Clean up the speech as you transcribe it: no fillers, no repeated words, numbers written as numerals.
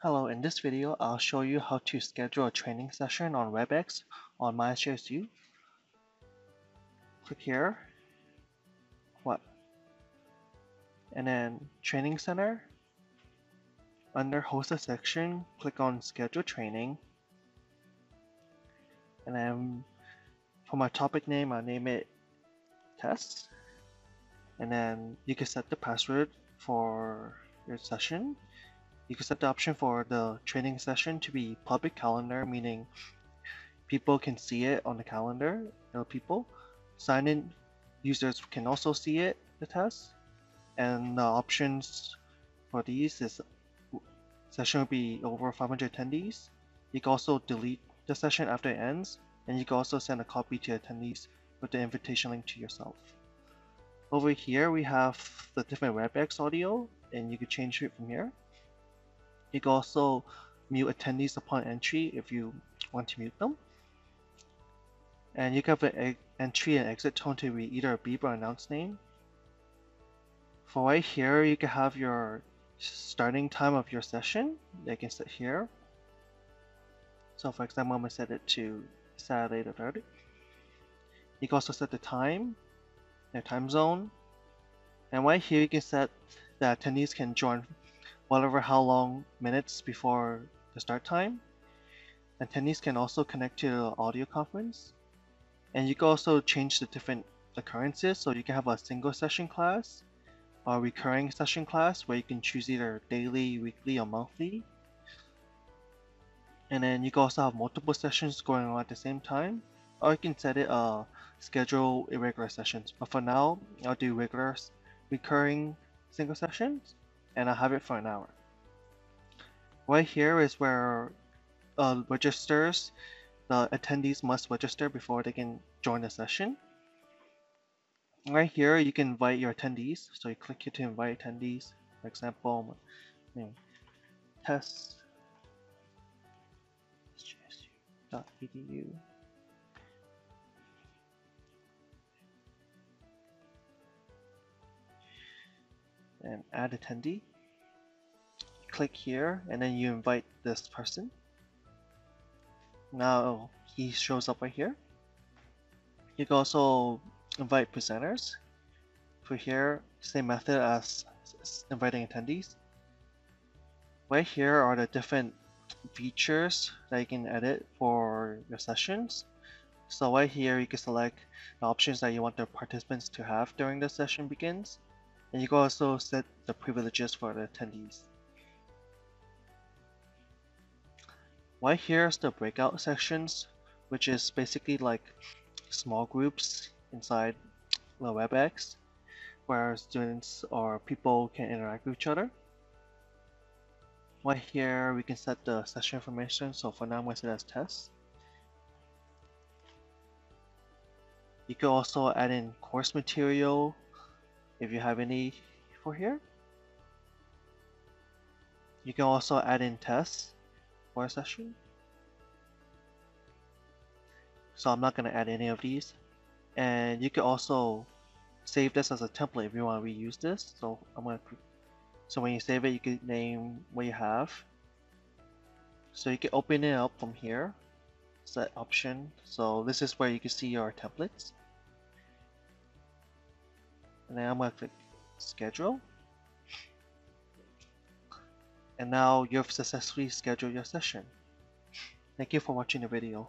Hello, in this video, I'll show you how to schedule a training session on WebEx on MySJSU. Click here. What? And then Training Center. Under Host section, click on Schedule Training. And then for my topic name, I'll name it Test. And then you can set the password for your session. You can set the option for the training session to be public calendar, meaning people can see it on the calendar. Sign-in users can also see it, the test. And the options for these is session will be over 500 attendees. You can also delete the session after it ends, and you can also send a copy to attendees with the invitation link to yourself. Over here, we have the different WebEx audio, and you can change it from here. You can also mute attendees upon entry if you want to mute them. And you can have an entry and exit tone to be either a beep or announce name. For right here, you can have your starting time of your session. You can set here. So for example, I'm going to set it to Saturday the 30th. You can also set the time, their time zone. And right here, you can set that attendees can join whatever how long minutes before the start time. Attendees can also connect to the audio conference. And you can also change the different occurrences, so you can have a single session class or a recurring session class where you can choose either daily, weekly, or monthly. And then you can also have multiple sessions going on at the same time, or you can set it schedule irregular sessions. But for now, I'll do regular recurring single sessions, and I'll have it for an hour. Right here is where registers, the attendees must register before they can join the session. Right here, you can invite your attendees. So you click here to invite attendees. For example, test.edu. And add attendee. Click here, and then you invite this person. Now he shows up right here. You can also invite presenters. For here, same method as inviting attendees. Right here are the different features that you can edit for your sessions. So right here, you can select the options that you want the participants to have during the session begins. And you can also set the privileges for the attendees. Right here is the breakout sections, which is basically like small groups inside the WebEx, where students or people can interact with each other. Right here, we can set the session information. So for now, I'm going to set it as test. You can also add in course material, if you have any for here. You can also add in tests for a session. So I'm not going to add any of these. And you can also save this as a template if you want to reuse this. So I'm going to, so when you save it, you can name what you have. So you can open it up from here. Set option. So this is where you can see your templates. And then I'm going to click schedule. And now you've successfully scheduled your session. Thank you for watching the video.